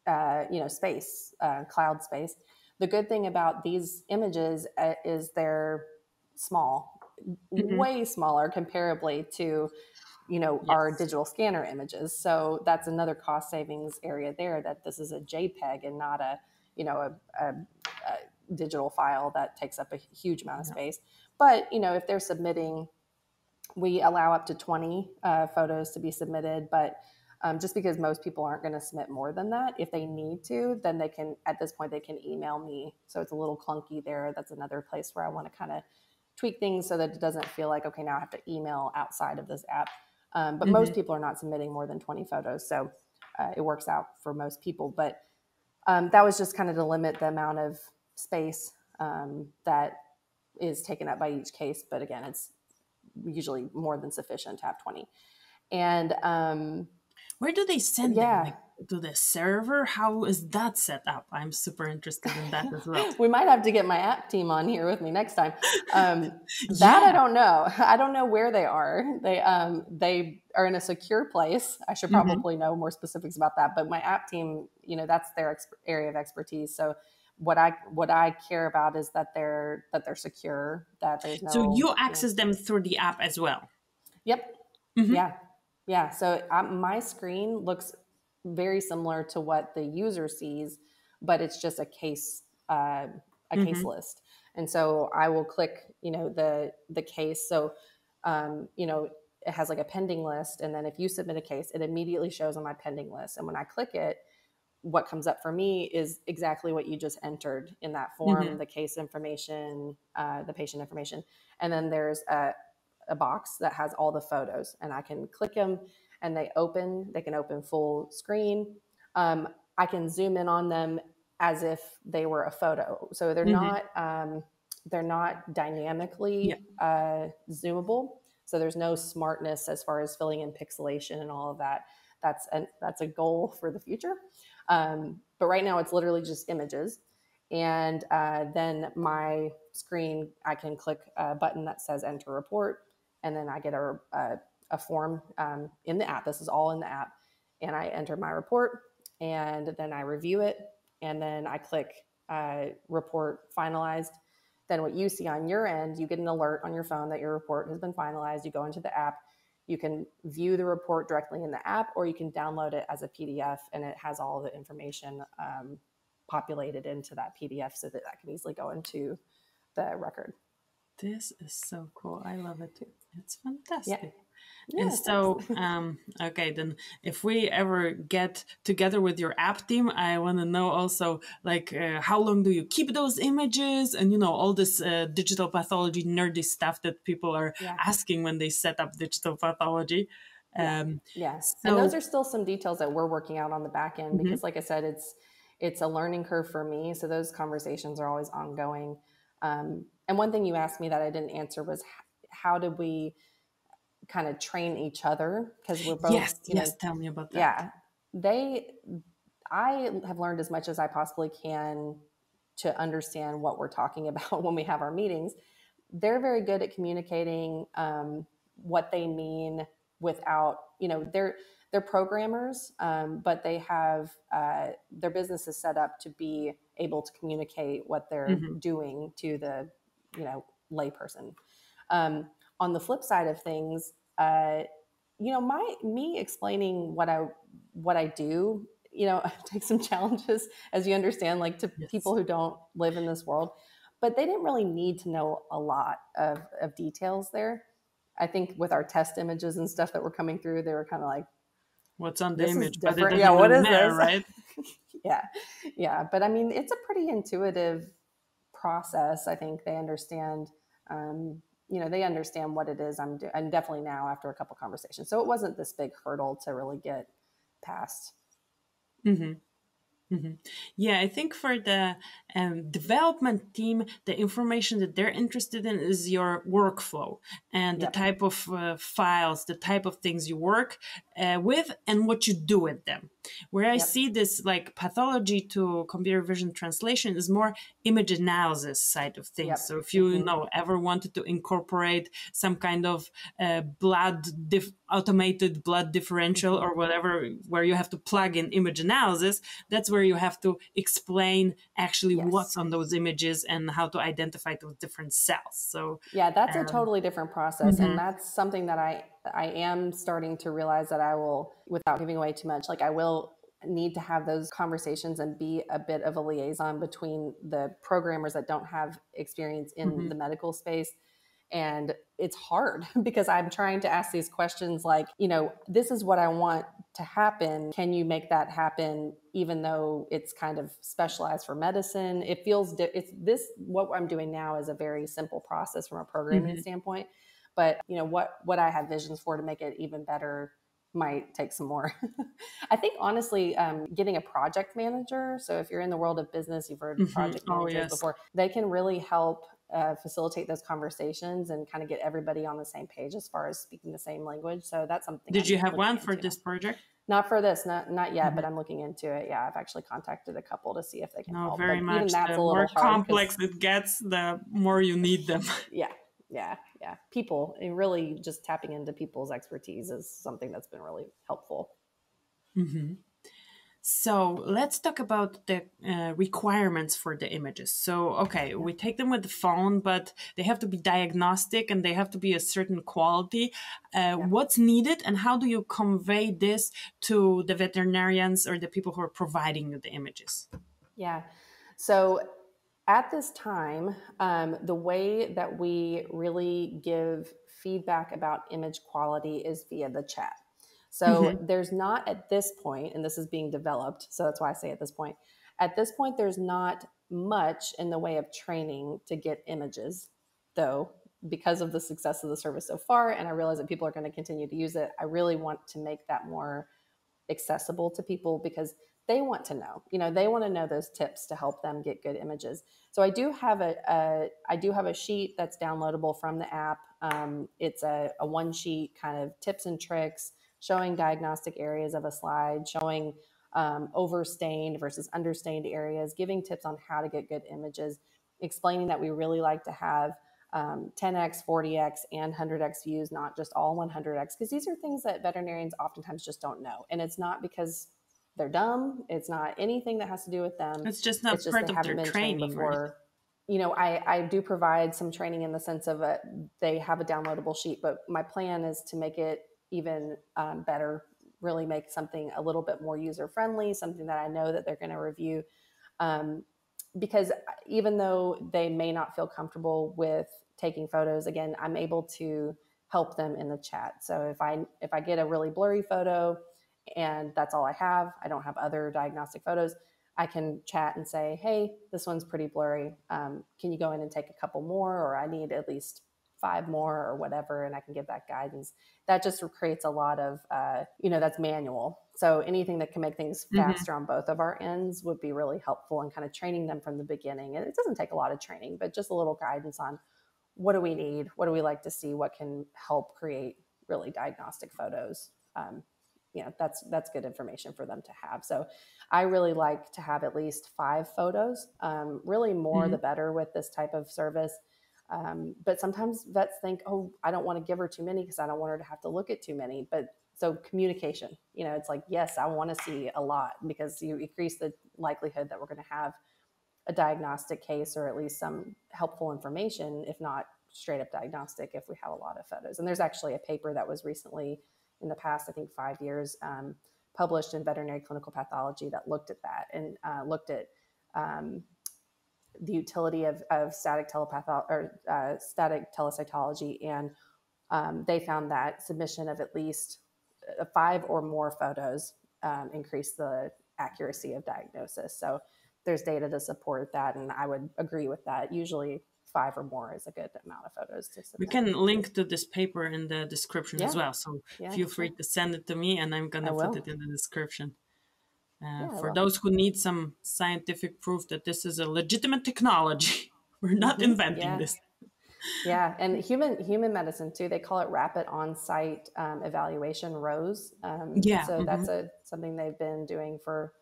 uh, you know, space, uh, cloud space. The good thing about these images uh, is they're small, mm-hmm. way smaller comparably to, you know, yes. our digital scanner images. So that's another cost savings area there, that this is a JPEG and not a, you know, a, a, a digital file that takes up a huge amount of space. But, you know, if they're submitting, we allow up to twenty uh, photos to be submitted, but um, just because most people aren't going to submit more than that, if they need to, then they can, at this point, they can email me. So it's a little clunky there. That's another place where I want to kind of tweak things so that it doesn't feel like, okay, now I have to email outside of this app. Um, but mm-hmm. most people are not submitting more than twenty photos. So uh, it works out for most people, but um, that was just kind of to limit the amount of space um, that is taken up by each case. But again, it's usually more than sufficient to have twenty. And um, where do they send yeah. them? Like, to the server? How is that set up? I'm super interested in that as well. We might have to get my app team on here with me next time. Um, yeah. That I don't know. I don't know where they are. They um, they are in a secure place. I should probably mm-hmm. know more specifics about that, but my app team, you know, that's their exp- area of expertise. So what I, what I care about is that they're, that they're secure, that there's no. So you access you know, them through the app as well. Yep. Mm-hmm. Yeah. Yeah. So I, my screen looks very similar to what the user sees, but it's just a case, uh, a mm-hmm. case list. And so I will click, you know, the, the case. So, um, you know, it has like a pending list. And then if you submit a case, it immediately shows on my pending list. And when I click it, what comes up for me is exactly what you just entered in that form, mm-hmm. the case information, uh, the patient information. And then there's a, a box that has all the photos, and I can click them and they open, they can open full screen. Um, I can zoom in on them as if they were a photo. So they're mm-hmm. not, um, they're not dynamically yeah. uh, zoomable. So there's no smartness as far as filling in pixelation and all of that. That's a, that's a goal for the future. Um, but right now it's literally just images. And uh, then my screen, I can click a button that says enter report. And then I get a, a, a form um, in the app. This is all in the app. And I enter my report and then I review it. And then I click uh, report finalized. Then what you see on your end, you get an alert on your phone that your report has been finalized. You go into the app. You can view the report directly in the app, or you can download it as a P D F, and it has all the information um, populated into that P D F so that that can easily go into the record. This is so cool. I love it. It's fantastic. Yeah. Yeah, and so, um, okay, then if we ever get together with your app team, I want to know also, like, uh, how long do you keep those images? And, you know, all this uh, digital pathology nerdy stuff that people are yeah. asking when they set up digital pathology. Um, yes. Yeah. So, and those are still some details that we're working out on the back end, because mm-hmm. like I said, it's, it's a learning curve for me. So those conversations are always ongoing. Um, and one thing you asked me that I didn't answer was how, how did we kind of train each other, because we're both yes you know, yes tell me about that. Yeah, they I have learned as much as I possibly can to understand what we're talking about when we have our meetings. They're very good at communicating um what they mean without, you know, they're they're programmers, um but they have uh their business is set up to be able to communicate what they're mm-hmm. doing to the, you know, layperson. um On the flip side of things, uh, you know, my me explaining what I what I do, you know, takes some challenges, as you understand, like to yes. people who don't live in this world. But they didn't really need to know a lot of, of details there. I think with our test images and stuff that were coming through, they were kind of like, "What's on the image?" But it yeah, what is matter, this? Right? yeah, yeah. But I mean, it's a pretty intuitive process. I think they understand. Um, you know, they understand what it is I'm doing. And definitely now after a couple conversations. So it wasn't this big hurdle to really get past. Mm-hmm. Mm-hmm. Yeah, I think for the um, development team, the information that they're interested in is your workflow and yep. the type of uh, files, the type of things you work uh, with and what you do with them. Where I yep. see this like pathology to computer vision translation is more image analysis side of things. Yep. So if you, mm-hmm. you know, ever wanted to incorporate some kind of uh, blood dif- automated blood differential or whatever, where you have to plug in image analysis, that's where you have to explain actually yes. what's on those images and how to identify those different cells. So yeah, that's um, a totally different process. Mm-hmm. And that's something that I, I am starting to realize that I will, without giving away too much, like I will need to have those conversations and be a bit of a liaison between the programmers that don't have experience in mm-hmm. the medical space. And it's hard because I'm trying to ask these questions like, you know, this is what I want to happen. Can you make that happen? Even though it's kind of specialized for medicine, it feels di- it's this, what I'm doing now is a very simple process from a programming mm-hmm. standpoint, but you know, what, what I have visions for to make it even better might take some more. I think honestly, um, getting a project manager. So if you're in the world of business, you've heard mm-hmm. project managers oh, yes. before, they can really help Uh, facilitate those conversations and kind of get everybody on the same page as far as speaking the same language. So that's something. Did I'm you have one for into. This project? Not for this, not not yet, mm-hmm. but I'm looking into it. Yeah, I've actually contacted a couple to see if they can. No, help. Very but much. The more complex it gets, the more you need them. Yeah, yeah, yeah, people, and really just tapping into people's expertise is something that's been really helpful. Mm-hmm. So let's talk about the uh, requirements for the images. So, okay, we take them with the phone, but they have to be diagnostic and they have to be a certain quality. Uh, yeah. What's needed and how do you convey this to the veterinarians or the people who are providing the images? Yeah. So at this time, um, the way that we really give feedback about image quality is via the chat. So mm-hmm. there's not at this point, and this is being developed, so that's why I say at this point, at this point, there's not much in the way of training to get images, though, because of the success of the service so far. And I realize that people are going to continue to use it. I really want to make that more accessible to people because they want to know, you know, they want to know those tips to help them get good images. So I do have a, a I do have a sheet that's downloadable from the app. Um, it's a, a one sheet kind of tips and tricks, showing diagnostic areas of a slide, showing um, overstained versus understained areas, giving tips on how to get good images, explaining that we really like to have um, ten X, forty X, and one hundred X views, not just all one hundred X, because these are things that veterinarians oftentimes just don't know. And it's not because they're dumb. It's not anything that has to do with them. It's just not it's just part of their training before. Right? You know, I, I do provide some training in the sense of a, they have a downloadable sheet, but my plan is to make it even um, better, really make something a little bit more user-friendly, something that I know that they're going to review. Um, because even though they may not feel comfortable with taking photos, again, I'm able to help them in the chat. So if I, if I get a really blurry photo and that's all I have, I don't have other diagnostic photos, I can chat and say, hey, this one's pretty blurry. Um, can you go in and take a couple more, or I need at least five more or whatever, and I can give that guidance. That just creates a lot of, uh, you know, that's manual. So anything that can make things faster mm-hmm. on both of our ends would be really helpful, and kind of training them from the beginning. And it doesn't take a lot of training, but just a little guidance on what do we need? What do we like to see? What can help create really diagnostic photos? Um, you know, that's, that's good information for them to have. So I really like to have at least five photos, um, really more mm-hmm. the better with this type of service. Um, but sometimes vets think, oh, I don't want to give her too many because I don't want her to have to look at too many. But so communication, you know, it's like, yes, I want to see a lot, because you increase the likelihood that we're going to have a diagnostic case, or at least some helpful information, if not straight up diagnostic, if we have a lot of photos. And there's actually a paper that was recently in the past, I think five years, um, published in Veterinary Clinical Pathology that looked at that and uh, looked at um, the utility of, of static telepath or uh, static telecytology. And um, they found that submission of at least five or more photos um, increased the accuracy of diagnosis. So there's data to support that. And I would agree with that. Usually five or more is a good amount of photos to submit. We can link to this paper in the description yeah. as well. So yeah, feel free to send it to me, and I'm going to put it in the description. Uh, yeah, for those who need some scientific proof that this is a legitimate technology, we're not inventing yeah. this. Yeah, and human human medicine too. They call it rapid on-site um, evaluation, ROSE. Um, yeah, so mm-hmm. that's a something they've been doing for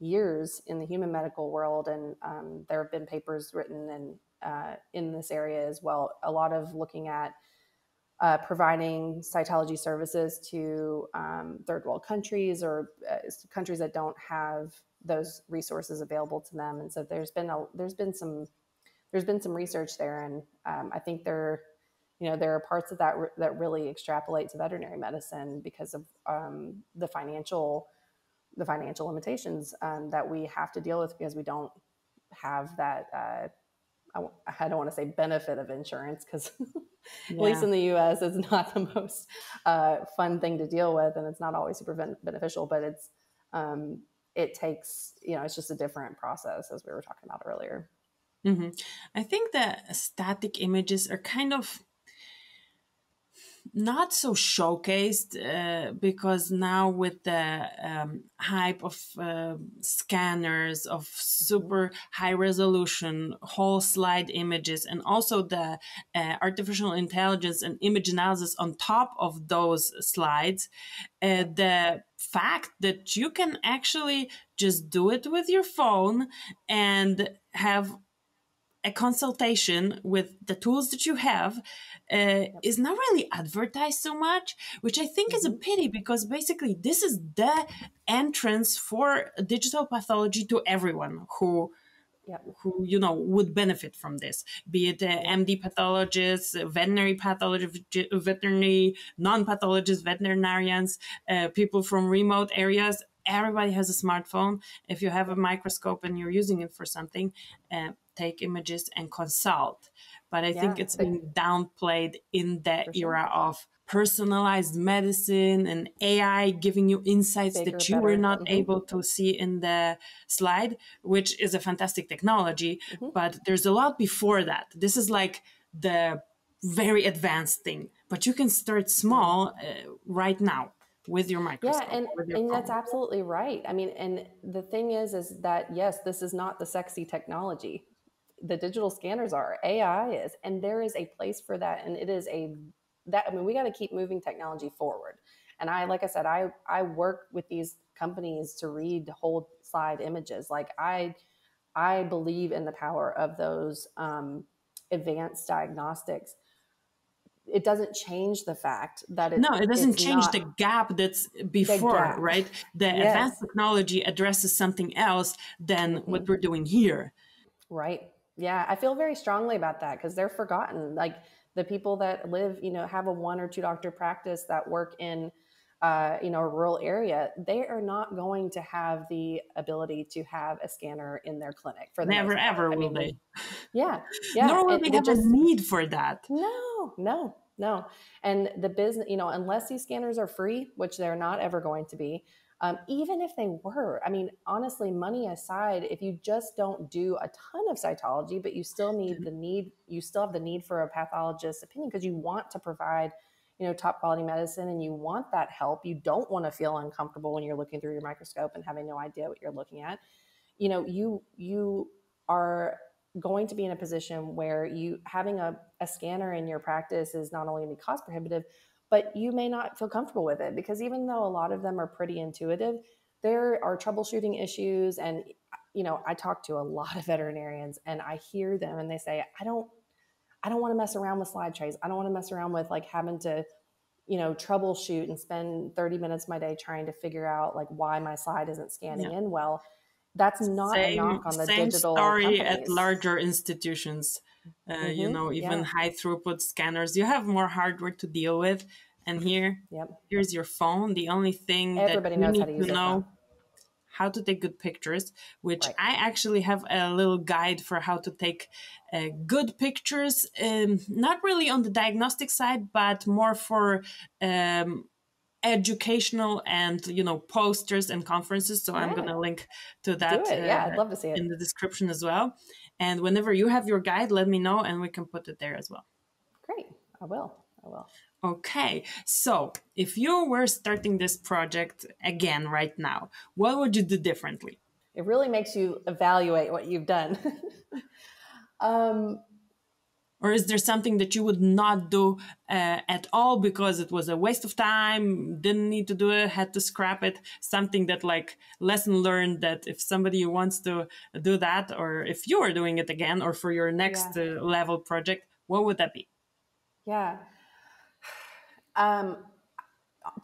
years in the human medical world, and um, there have been papers written and uh, in this area as well. A lot of looking at Uh, providing cytology services to um, third world countries, or uh, countries that don't have those resources available to them. And so there's been a, there's been some there's been some research there, and um, I think there, you know, there are parts of that re that really extrapolate to veterinary medicine because of um, the financial the financial limitations um, that we have to deal with, because we don't have that. Uh, I don't want to say benefit of insurance, because yeah. at least in the U S it's not the most uh, fun thing to deal with, and it's not always super beneficial, but it's, um, it takes, you know, it's just a different process, as we were talking about earlier. Mm-hmm. I think that static images are kind of not so showcased uh, because now with the um, hype of uh, scanners, of super high resolution whole slide images, and also the uh, artificial intelligence and image analysis on top of those slides, uh, the fact that you can actually just do it with your phone and have a consultation with the tools that you have uh, is not really advertised so much, which I think is a pity, because basically this is the entrance for digital pathology to everyone who Yep. who, you know, would benefit from this, be it uh, M D pathologists, veterinary pathologists, veterinary non-pathologists, veterinarians, uh, people from remote areas. Everybody has a smartphone. If you have a microscope and you're using it for something, uh, take images and consult. But I yeah, think it's been downplayed in that era sure. of personalized medicine and A I giving you insights Bigger, that you better. were not mm-hmm. able to see in the slide, which is a fantastic technology, mm-hmm. but there's a lot before that. This is like the very advanced thing, but you can start small uh, right now with your microscope. Yeah, and, with your and that's absolutely right. I mean, and the thing is, is that, yes, this is not the sexy technology. The digital scanners are, A I is, and there is a place for that. And it is a, that, I mean, we got to keep moving technology forward. And I, like I said, I, I work with these companies to read whole slide images. Like I, I believe in the power of those um, advanced diagnostics. It doesn't change the fact that it, no, it doesn't change the gap that's before, gap. right? The yes. advanced technology addresses something else than mm-hmm. what we're doing here. Right. Yeah, I feel very strongly about that because they're forgotten. Like the people that live, you know, have a one or two doctor practice that work in, uh, you know, a rural area, they are not going to have the ability to have a scanner in their clinic. For the Never, ever I will mean, they. Yeah. yeah. Nor will they have just, a need for that. No, no, no. And the business, you know, unless these scanners are free, which they're not ever going to be, Um, even if they were, I mean, honestly, money aside, if you just don't do a ton of cytology, but you still need the need, you still have the need for a pathologist's opinion because you want to provide, you know, top quality medicine and you want that help. You don't want to feel uncomfortable when you're looking through your microscope and having no idea what you're looking at. You know, you, you are going to be in a position where you having a, a scanner in your practice is not only going to be cost prohibitive, but you may not feel comfortable with it because even though a lot of them are pretty intuitive, there are troubleshooting issues. And, you know, I talk to a lot of veterinarians and I hear them and they say, I don't, I don't want to mess around with slide trays. I don't want to mess around with like having to, you know, troubleshoot and spend thirty minutes of my day trying to figure out like why my slide isn't scanning yeah. in well. That's not same, a knock on the same digital story companies. At larger institutions. Uh, mm-hmm, you know, even yeah. high throughput scanners, you have more hardware to deal with. And here, yep. here's your phone. The only thing Everybody that you knows need how to, use to know how to take good pictures, which right. I actually have a little guide for how to take uh, good pictures. Um, not really on the diagnostic side, but more for um, educational and, you know, posters and conferences. So yeah. I'm going to link to that uh, yeah, I'd love to see it. in the description as well. And whenever you have your guide, let me know and we can put it there as well. Great. I will. I will. Okay. So if you were starting this project again right now, what would you do differently? It really makes you evaluate what you've done. um, or is there something that you would not do uh, at all because it was a waste of time, didn't need to do it, had to scrap it, something that like lesson learned that if somebody wants to do that or if you are doing it again or for your next yeah. uh, level project, what would that be? Yeah. Um,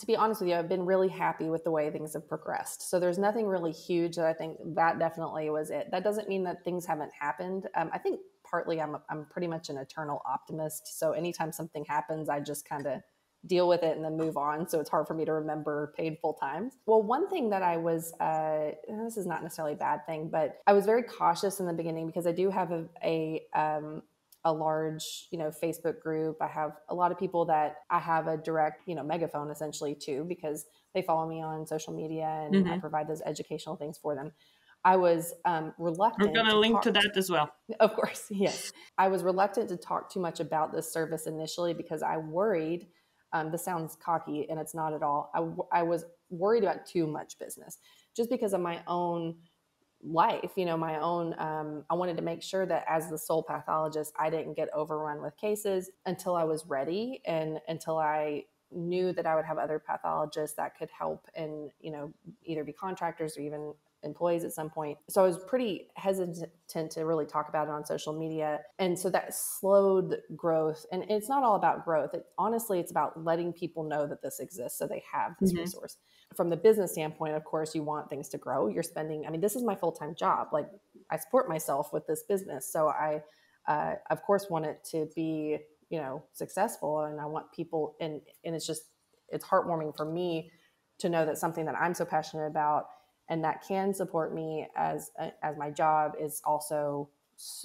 to be honest with you, I've been really happy with the way things have progressed. So there's nothing really huge that I think that definitely was it. That doesn't mean that things haven't happened. Um, I think partly I'm, I'm pretty much an eternal optimist. So anytime something happens, I just kind of deal with it and then move on. So it's hard for me to remember painful times. Well, one thing that I was, uh, this is not necessarily a bad thing, but I was very cautious in the beginning because I do have a, a, um, a large, you know, Facebook group. I have a lot of people that I have a direct, you know, megaphone essentially too, because they follow me on social media and mm-hmm. I provide those educational things for them. I was um, reluctant. We're going to link to that as well. Of course. Yes. I was reluctant to talk too much about this service initially because I worried, um, this sounds cocky and it's not at all. I, I was worried about too much business just because of my own life, you know, my own, um, I wanted to make sure that as the sole pathologist, I didn't get overrun with cases until I was ready and until I knew that I would have other pathologists that could help and, you know, either be contractors or even employees at some point. So I was pretty hesitant to really talk about it on social media. And so that slowed growth. And it's not all about growth. It, honestly, it's about letting people know that this exists so they have this mm-hmm. resource. From the business standpoint, of course, you want things to grow. You're spending, I mean, this is my full-time job. Like, I support myself with this business. So I, uh, of course, want it to be, you know, successful. And I want people, and and it's just, it's heartwarming for me to know that something that I'm so passionate about and that can support me as as my job is also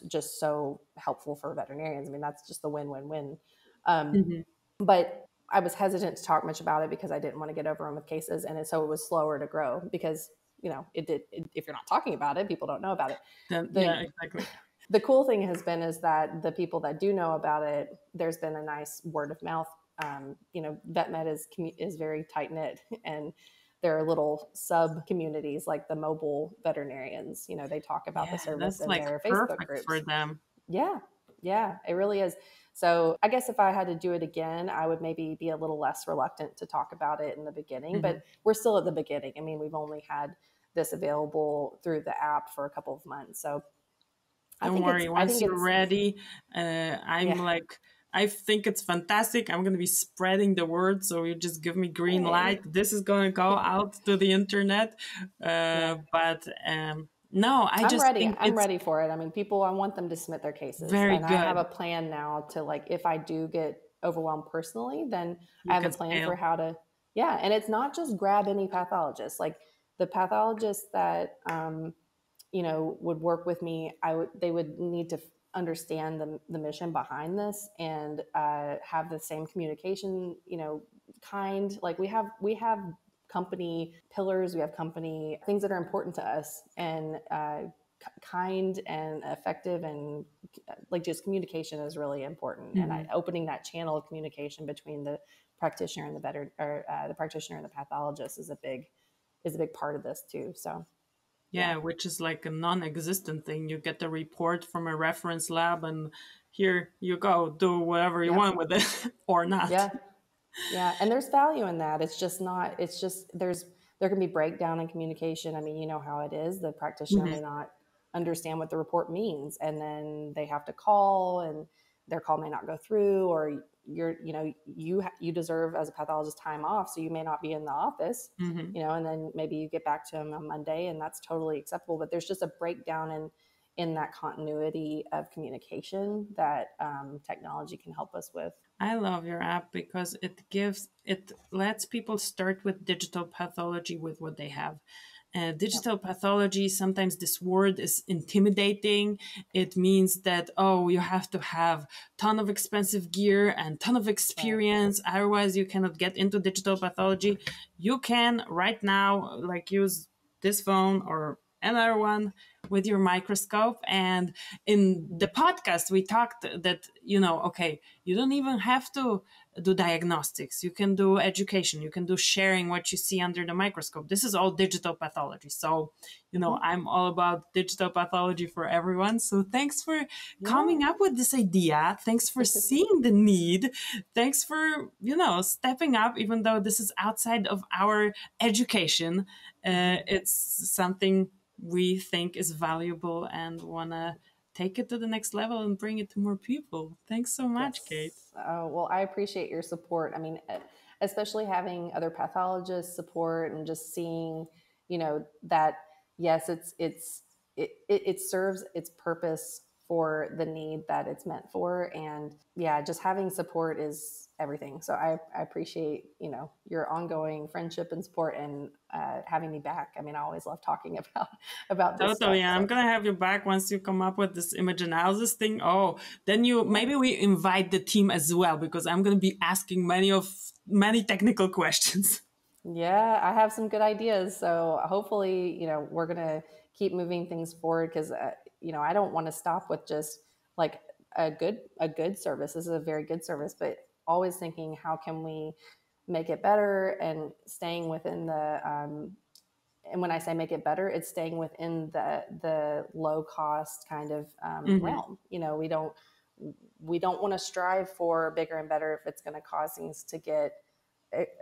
just so helpful for veterinarians. I mean, that's just the win-win-win. Um, mm-hmm. But I was hesitant to talk much about it because I didn't want to get overrun with cases, and it, so it was slower to grow because, you know, it did. It, if you're not talking about it, people don't know about it. Yeah, the, yeah, exactly. The cool thing has been is that the people that do know about it, there's been a nice word of mouth. Um, you know, VetMed is is very tight knit, and there are little sub communities like the mobile veterinarians. You know, they talk about yeah, the service in like their Facebook groups. For them. Yeah, yeah, it really is. So I guess if I had to do it again, I would maybe be a little less reluctant to talk about it in the beginning. Mm-hmm. But we're still at the beginning. I mean, we've only had this available through the app for a couple of months. So I don't think worry. It's, Once I think you're ready, uh, I'm yeah. like. I think it's fantastic. I'm going to be spreading the word. So you just give me green light. This is going to go out to the internet. Uh, yeah. But um, no, I I'm just ready. Think I'm ready for it. I mean, people, I want them to submit their cases. Very and good. I have a plan now to like, if I do get overwhelmed personally, then you I have a plan fail. for how to, yeah. And it's not just grab any pathologist, like the pathologist that, um, you know, would work with me. I would, they would need to understand the, the mission behind this and uh, have the same communication, you know, kind, like we have, we have company pillars, we have company things that are important to us and uh, kind and effective and like just communication is really important. Mm-hmm. And I, opening that channel of communication between the practitioner and the veteran or uh, the practitioner and the pathologist is a big, is a big part of this too. So yeah, which is like a non-existent thing. You get the report from a reference lab and here you go, do whatever you yeah. want with it or not. Yeah. Yeah. And there's value in that. It's just not, it's just, there's, there can be breakdown in communication. I mean, you know how it is. The practitioner mm-hmm. may not understand what the report means and then they have to call and their call may not go through or you're, you know, you, you deserve as a pathologist time off. So you may not be in the office, mm-hmm. you know, and then maybe you get back to them on Monday and that's totally acceptable, but there's just a breakdown in, in that continuity of communication that um, technology can help us with. I love your app because it gives, it lets people start with digital pathology with what they have. Uh, digital pathology, sometimes this word is intimidating. It means that, oh, you have to have ton of expensive gear and ton of experience. Right. Otherwise, you cannot get into digital pathology. You can right now, like use this phone or another one with your microscope. And in the podcast, we talked that, you know, okay, you don't even have to do diagnostics, you can do education, you can do sharing what you see under the microscope. This is all digital pathology. So, you know, I'm all about digital pathology for everyone. So thanks for yeah. coming up with this idea. Thanks for seeing the need. Thanks for, you know, stepping up, even though this is outside of our education. Uh, it's something we think is valuable and want to take it to the next level and bring it to more people. Thanks so much, yes. Kate. Oh, well, I appreciate your support. I mean, especially having other pathologists support and just seeing, you know, that, yes, it's, it's, it, it serves its purpose for the need that it's meant for. And yeah, just having support is everything. So I, I appreciate, you know, your ongoing friendship and support and uh, having me back. I mean, I always love talking about, about this. Totally, stuff, yeah, so. I'm going to have you back once you come up with this image analysis thing. Oh, then you, maybe we invite the team as well, because I'm going to be asking many of many technical questions. Yeah, I have some good ideas. So hopefully, you know, we're going to keep moving things forward because, uh, you know, I don't want to stop with just like a good, a good service. This is a very good service, but always thinking, how can we make it better and staying within the, um, and when I say make it better, it's staying within the, the low cost kind of um, mm-hmm. realm. You know, we don't, we don't want to strive for bigger and better if it's going to cause things to get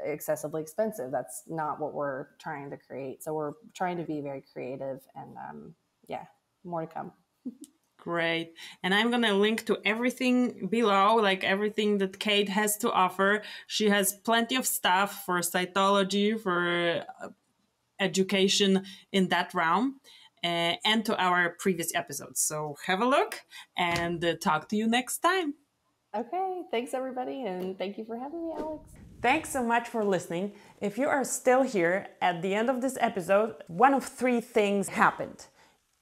excessively expensive. That's not what we're trying to create. So we're trying to be very creative, and um, yeah, more to come. Great. And I'm going to link to everything below, like everything that Kate has to offer. She has plenty of stuff for cytology, for education in that realm, uh, and to our previous episodes. So have a look, and uh, talk to you next time. Okay. Thanks, everybody. And thank you for having me, Alex. Thanks so much for listening. If you are still here at the end of this episode, one of three things happened.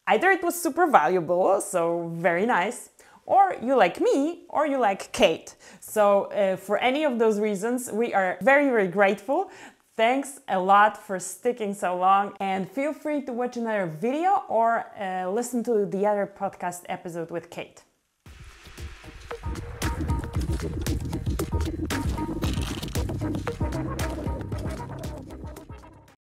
Either it was super valuable, so very nice, or you like me, or you like Kate. So uh, for any of those reasons, we are very, very grateful. Thanks a lot for sticking so long, and feel free to watch another video or uh, listen to the other podcast episode with Kate.